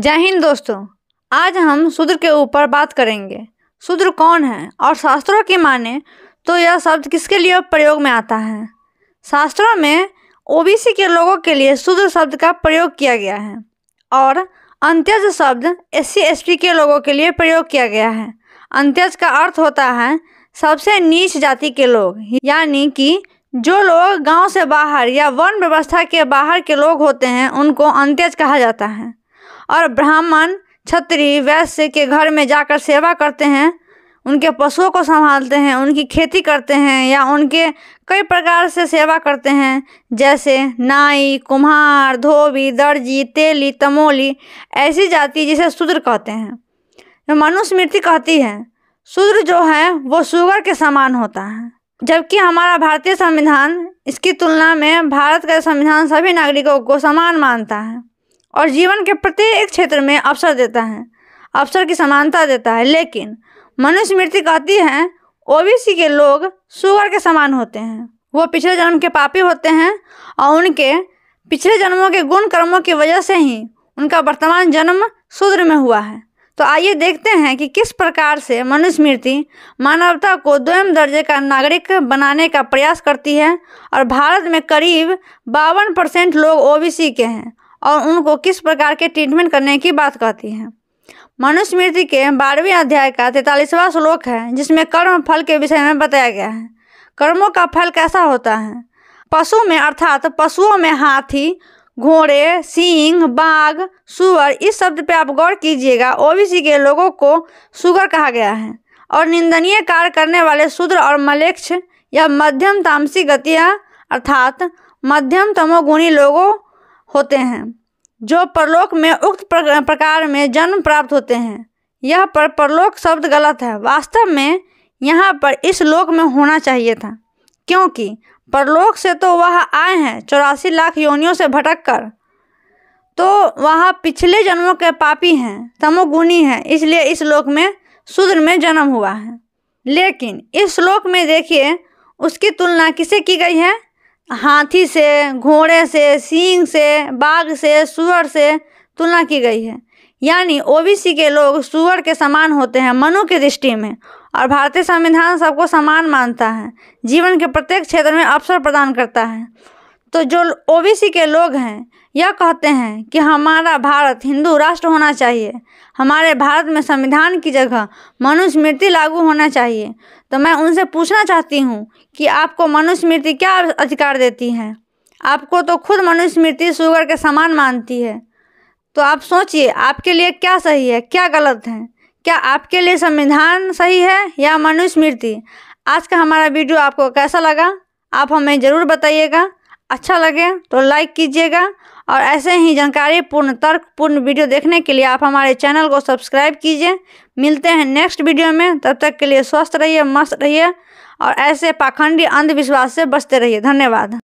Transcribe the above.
जय हिंद दोस्तों, आज हम शूद्र के ऊपर बात करेंगे। शूद्र कौन है और शास्त्रों की माने तो यह शब्द किसके लिए प्रयोग में आता है। शास्त्रों में ओबीसी के लोगों के लिए शूद्र शब्द का प्रयोग किया गया है और अंत्यज शब्द एससी एसटी के लोगों के लिए प्रयोग किया गया है। अंत्यज का अर्थ होता है सबसे नीच जाति के लोग, यानी कि जो लोग गाँव से बाहर या वन व्यवस्था के बाहर के लोग होते हैं उनको अंत्यज कहा जाता है। और ब्राह्मण, क्षत्रिय, वैश्य के घर में जाकर सेवा करते हैं, उनके पशुओं को संभालते हैं, उनकी खेती करते हैं या उनके कई प्रकार से सेवा करते हैं, जैसे नाई, कुम्हार, धोबी, दर्जी, तेली, तमोली। ऐसी जाति जिसे शूद्र कहते हैं, तो मनुस्मृति कहती है शूद्र जो है वो शुगर के समान होता है। जबकि हमारा भारतीय संविधान, इसकी तुलना में भारत का संविधान सभी नागरिकों को समान मानता है और जीवन के प्रत्येक क्षेत्र में अवसर देता है, अवसर की समानता देता है। लेकिन मनुस्मृति कहती है ओबीसी के लोग शूद्र के समान होते हैं। वो पिछले जन्म के पापी होते हैं और उनके पिछले जन्मों के गुण कर्मों की वजह से ही उनका वर्तमान जन्म शूद्र में हुआ है। तो आइए देखते हैं कि किस प्रकार से मनुस्मृति मानवता को दोयम दर्जे का नागरिक बनाने का प्रयास करती है। और भारत में करीब 52% लोग ओबीसी के हैं और उनको किस प्रकार के ट्रीटमेंट करने की बात कहती है। मनुस्मृति के 12वें अध्याय का 43वां श्लोक है, जिसमें कर्म फल के विषय में बताया गया है। कर्मों का फल कैसा होता है। पशु में अर्थात पशुओं में हाथी, घोड़े, सींग, बाघ, सूअर, इस शब्द पे आप गौर कीजिएगा। ओबीसी के लोगों को शूद्र कहा गया है और निंदनीय कार्य करने वाले शूद्र और मलेच्छ या मध्यम तामसी गतियाँ अर्थात मध्यम तमोगुणी लोगों होते हैं, जो परलोक में उक्त प्रकार में जन्म प्राप्त होते हैं। यह पर परलोक शब्द गलत है, वास्तव में यहाँ पर इस लोक में होना चाहिए था, क्योंकि परलोक से तो वह आए हैं 84 लाख योनियों से भटक कर, तो वह पिछले जन्मों के पापी हैं, तमोगुणी हैं, इसलिए इस लोक में शूद्र में जन्म हुआ है। लेकिन इस श्लोक में देखिए उसकी तुलना किसे की गई है। हाथी से, घोड़े से, सींग से, बाघ से, सूअर से तुलना की गई है, यानी ओबीसी के लोग सूअर के समान होते हैं मनु की दृष्टि में। और भारतीय संविधान सबको समान मानता है, जीवन के प्रत्येक क्षेत्र में अवसर प्रदान करता है। तो जो ओबीसी के लोग हैं यह कहते हैं कि हमारा भारत हिंदू राष्ट्र होना चाहिए, हमारे भारत में संविधान की जगह मनुस्मृति लागू होना चाहिए। तो मैं उनसे पूछना चाहती हूँ कि आपको मनुस्मृति क्या अधिकार देती है। आपको तो खुद मनुस्मृति शूद्र के समान मानती है। तो आप सोचिए आपके लिए क्या सही है, क्या गलत है। क्या आपके लिए संविधान सही है या मनुस्मृति। आज का हमारा वीडियो आपको कैसा लगा आप हमें ज़रूर बताइएगा। अच्छा लगे तो लाइक कीजिएगा और ऐसे ही जानकारीपूर्ण, तर्कपूर्ण वीडियो देखने के लिए आप हमारे चैनल को सब्सक्राइब कीजिए। मिलते हैं नेक्स्ट वीडियो में, तब तक के लिए स्वस्थ रहिए, मस्त रहिए और ऐसे पाखंडी अंधविश्वास से बचते रहिए। धन्यवाद।